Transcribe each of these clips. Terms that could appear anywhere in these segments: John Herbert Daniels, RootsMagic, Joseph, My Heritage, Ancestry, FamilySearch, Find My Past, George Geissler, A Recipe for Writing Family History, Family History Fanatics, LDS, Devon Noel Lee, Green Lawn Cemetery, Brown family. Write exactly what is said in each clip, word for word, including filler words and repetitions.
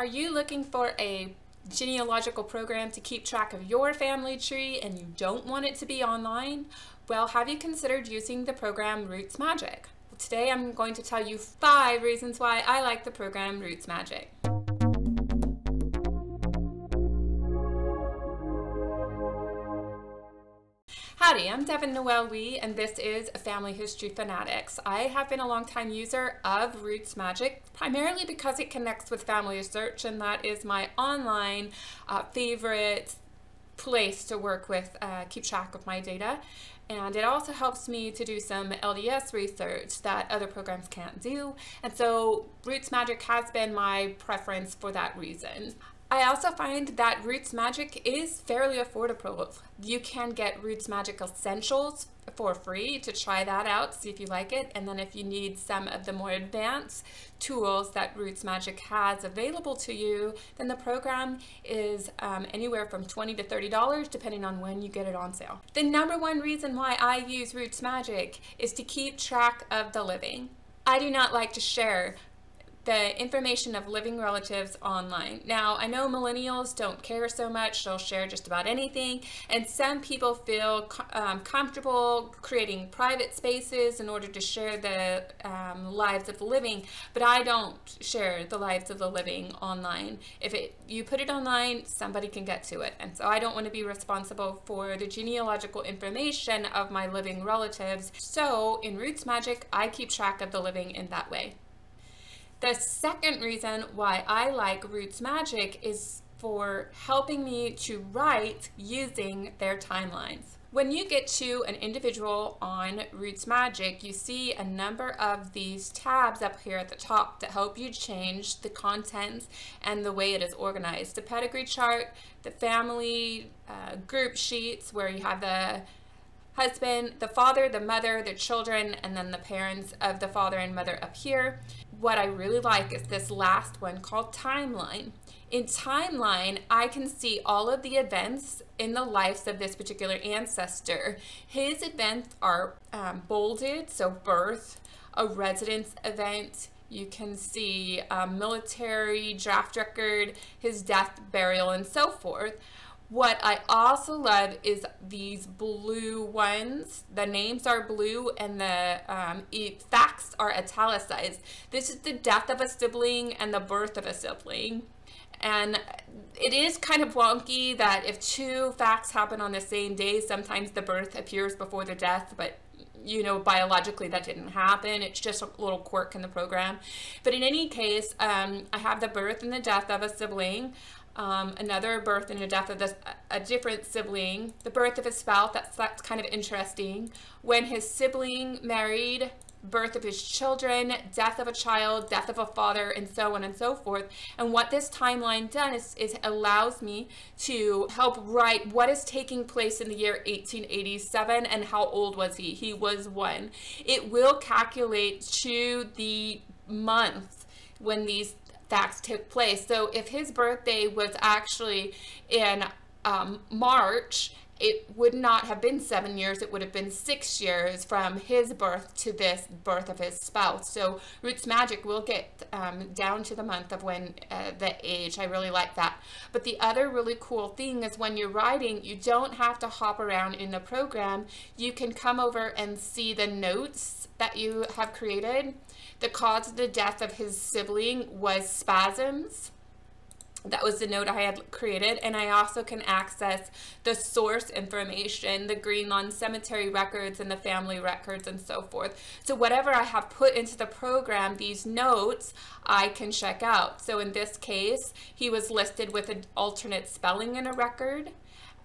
Are you looking for a genealogical program to keep track of your family tree and you don't want it to be online? Well, have you considered using the program RootsMagic? Today I'm going to tell you five reasons why I like the program RootsMagic. Howdy, I'm Devon Noel Lee and this is Family History Fanatics. I have been a longtime user of RootsMagic, primarily because it connects with FamilySearch, and that is my online uh, favorite place to work with, uh, keep track of my data. And it also helps me to do some L D S research that other programs can't do. And so RootsMagic has been my preference for that reason. I also find that RootsMagic is fairly affordable. You can get RootsMagic Essentials for free to try that out, see if you like it. And then if you need some of the more advanced tools that RootsMagic has available to you, then the program is um, anywhere from twenty to thirty dollars, depending on when you get it on sale. The number one reason why I use RootsMagic is to keep track of the living. I do not like to share the information of living relatives online. Now, I know millennials don't care so much, they'll share just about anything, and some people feel um, comfortable creating private spaces in order to share the um, lives of the living, but I don't share the lives of the living online. If it, you put it online, somebody can get to it, and so I don't want to be responsible for the genealogical information of my living relatives. So in RootsMagic, I keep track of the living in that way. The second reason why I like RootsMagic is for helping me to write using their timelines. When you get to an individual on RootsMagic, you see a number of these tabs up here at the top that help you change the contents and the way it is organized. The pedigree chart, the family uh, group sheets where you have the husband, the father, the mother, the children, and then the parents of the father and mother up here. What I really like is this last one called Timeline. In Timeline, I can see all of the events in the lives of this particular ancestor. His events are um, bolded, so birth, a residence event. You can see a military draft record, his death, burial, and so forth. What I also love is these blue ones. The names are blue and the um, facts are italicized. This is the death of a sibling and the birth of a sibling. And it is kind of wonky that if two facts happen on the same day, sometimes the birth appears before the death, but you know, biologically that didn't happen. It's just a little quirk in the program. But in any case, um, I have the birth and the death of a sibling. Um, another birth and a death of this, a different sibling, the birth of his spouse, that's, that's kind of interesting, when his sibling married, birth of his children, death of a child, death of a father, and so on and so forth. And what this timeline does is, is allows me to help write what is taking place in the year eighteen eighty-seven and how old was he? He was one. It will calculate to the month when these facts took place. So if his birthday was actually in um, March, it would not have been seven years, it would have been six years from his birth to this birth of his spouse. So RootsMagic will get um, down to the month of when uh, the age. I really like that. But the other really cool thing is when you're writing, you don't have to hop around in the program. You can come over and see the notes that you have created. The cause of the death of his sibling was spasms. That was the note I had created, and I also can access the source information, the Green Lawn Cemetery records and the family records and so forth. So whatever I have put into the program, these notes I can check out. So in this case, he was listed with an alternate spelling in a record.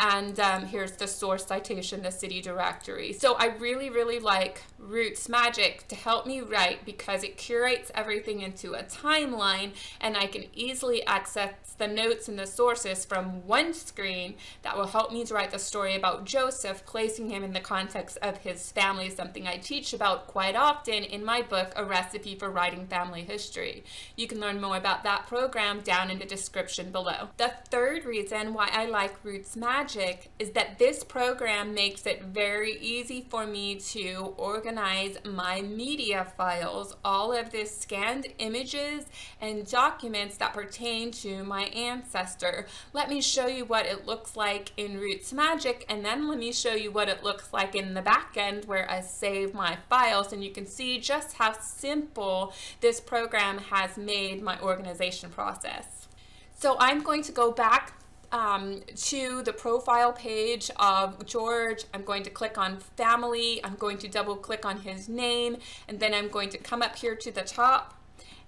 And um, here's the source citation, the city directory. So I really, really like RootsMagic to help me write because it curates everything into a timeline, and I can easily access the notes and the sources from one screen that will help me to write the story about Joseph, placing him in the context of his family, something I teach about quite often in my book, A Recipe for Writing Family History. You can learn more about that program down in the description below. The third reason why I like RootsMagic magic is that this program makes it very easy for me to organize my media files, all of the scanned images and documents that pertain to my ancestor. Let me show you what it looks like in RootsMagic, and then let me show you what it looks like in the back end where I save my files, and you can see just how simple this program has made my organization process. So I'm going to go back Um, to the profile page of George. I'm going to click on family. I'm going to double click on his name, and then I'm going to come up here to the top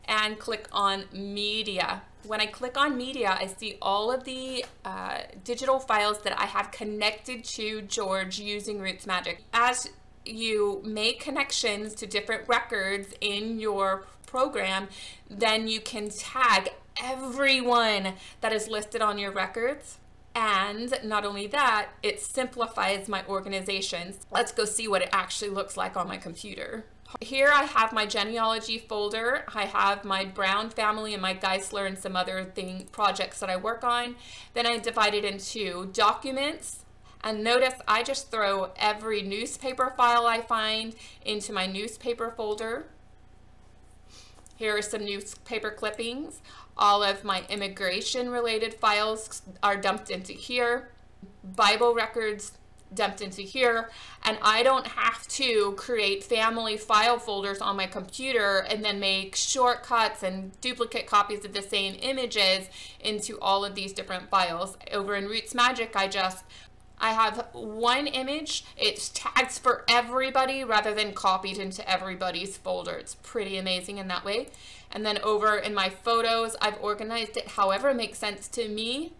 and click on media. When I click on media, I see all of the uh, digital files that I have connected to George using RootsMagic. As you make connections to different records in your program, then you can tag everyone that is listed on your records. And not only that, it simplifies my organizations. Let's go see what it actually looks like on my computer. Here I have my genealogy folder. I have my Brown family and my Geissler and some other thing projects that I work on. Then I divide it into documents. And notice I just throw every newspaper file I find into my newspaper folder. Here are some newspaper clippings. All of my immigration-related files are dumped into here. Bible records dumped into here. And I don't have to create family file folders on my computer and then make shortcuts and duplicate copies of the same images into all of these different files. Over in RootsMagic, I just I have one image, it's tagged for everybody rather than copied into everybody's folder. It's pretty amazing in that way. And then over in my photos, I've organized it however makes sense to me.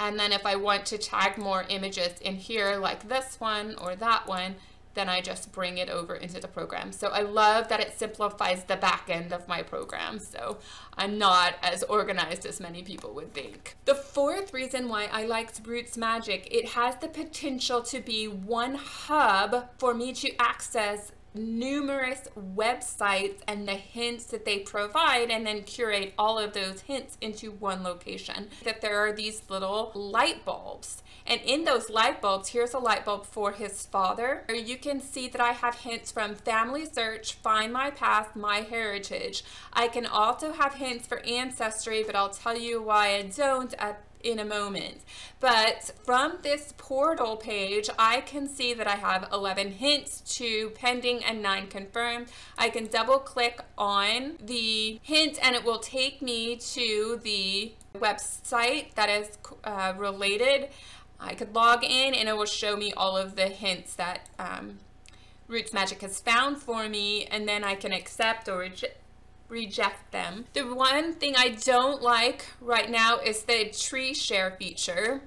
And then if I want to tag more images in here, like this one or that one, then I just bring it over into the program. So I love that it simplifies the back end of my program, so I'm not as organized as many people would think. The fourth reason why I liked RootsMagic, it has the potential to be one hub for me to access numerous websites and the hints that they provide, and then curate all of those hints into one location. That there are these little light bulbs, and in those light bulbs, here's a light bulb for his father. You can see that I have hints from FamilySearch, Find My Past, My Heritage. I can also have hints for Ancestry, but I'll tell you why I don't at in a moment. But from this portal page, I can see that I have eleven hints, two pending and nine confirmed. I can double click on the hint and it will take me to the website that is uh, related. I could log in and it will show me all of the hints that um, RootsMagic has found for me, and then I can accept or reject reject them. The one thing I don't like right now is the tree share feature.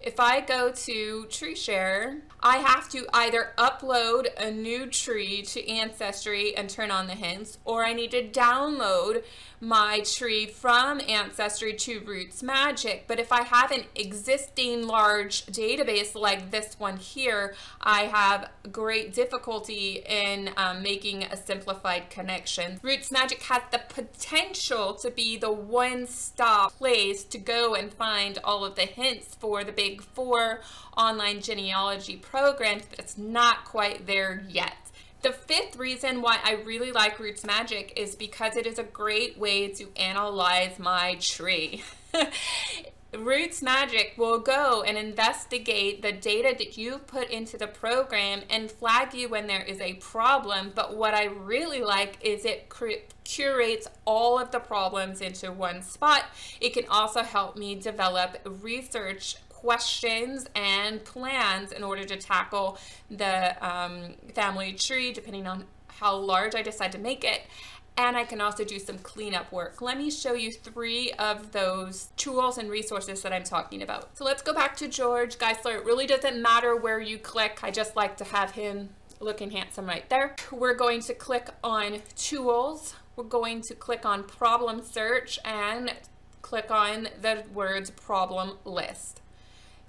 If I go to tree share, I have to either upload a new tree to Ancestry and turn on the hints, or I need to download my tree from Ancestry to RootsMagic. But if I have an existing large database like this one here, I have great difficulty in um, making a simplified connection. RootsMagic has the potential to be the one-stop place to go and find all of the hints for the big four online genealogy programs, but it's not quite there yet. The fifth reason why I really like RootsMagic is because it is a great way to analyze my tree. RootsMagic will go and investigate the data that you've put into the program and flag you when there is a problem, but what I really like is it curates all of the problems into one spot. It can also help me develop research questions and plans in order to tackle the um, family tree, depending on how large I decide to make it. And I can also do some cleanup work. Let me show you three of those tools and resources that I'm talking about. So let's go back to George Geissler. It really doesn't matter where you click. I just like to have him looking handsome right there. We're going to click on tools. We're going to click on problem search and click on the words problem list.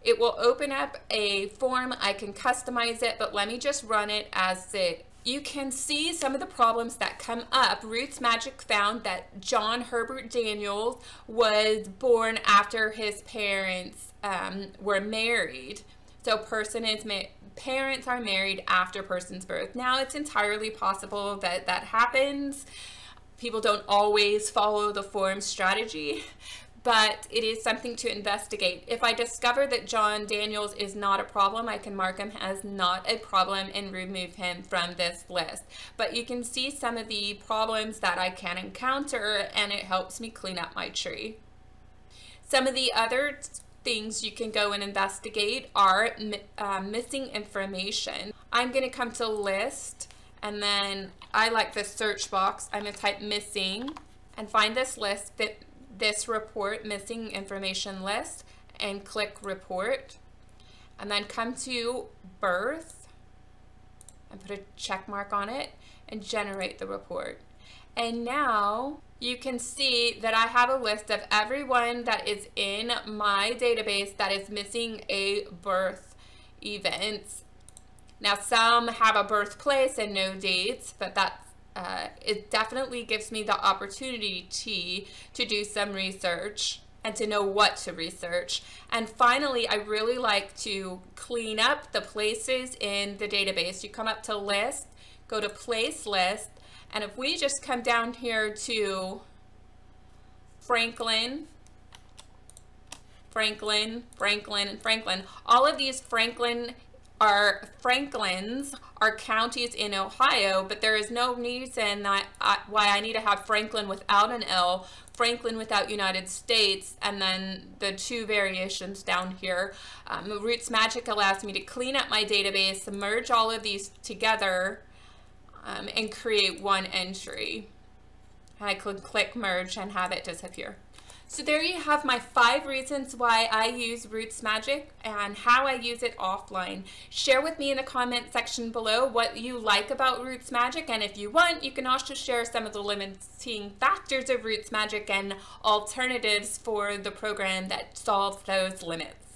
It will open up a form. I can customize it, but let me just run it as it you can see some of the problems that come up. RootsMagic found that John Herbert Daniels was born after his parents um, were married. So person is ma parents are married after person's birth. Now, it's entirely possible that that happens. People don't always follow the form strategy, but it is something to investigate. If I discover that John Daniels is not a problem, I can mark him as not a problem and remove him from this list. But you can see some of the problems that I can encounter, and it helps me clean up my tree. Some of the other things you can go and investigate are uh, missing information. I'm gonna come to list, and then I like the search box. I'm gonna type missing and find this list that this report, missing information list, and click report, and then come to birth and put a check mark on it and generate the report. And now you can see that I have a list of everyone that is in my database that is missing a birth event. Now, some have a birthplace and no dates, but that's Uh, it definitely gives me the opportunity to, to do some research and to know what to research. And finally, I really like to clean up the places in the database. You come up to list, go to place list, and if we just come down here to Franklin, Franklin, Franklin, and Franklin, all of these Franklin Our Franklins are counties in Ohio, but there is no reason that I, why I need to have Franklin without an L, Franklin without United States, and then the two variations down here. Um, RootsMagic allows me to clean up my database, merge all of these together, um, and create one entry. And I can click merge and have it disappear. So there you have my five reasons why I use RootsMagic and how I use it offline. Share with me in the comment section below what you like about RootsMagic, and if you want, you can also share some of the limiting factors of RootsMagic and alternatives for the program that solves those limits.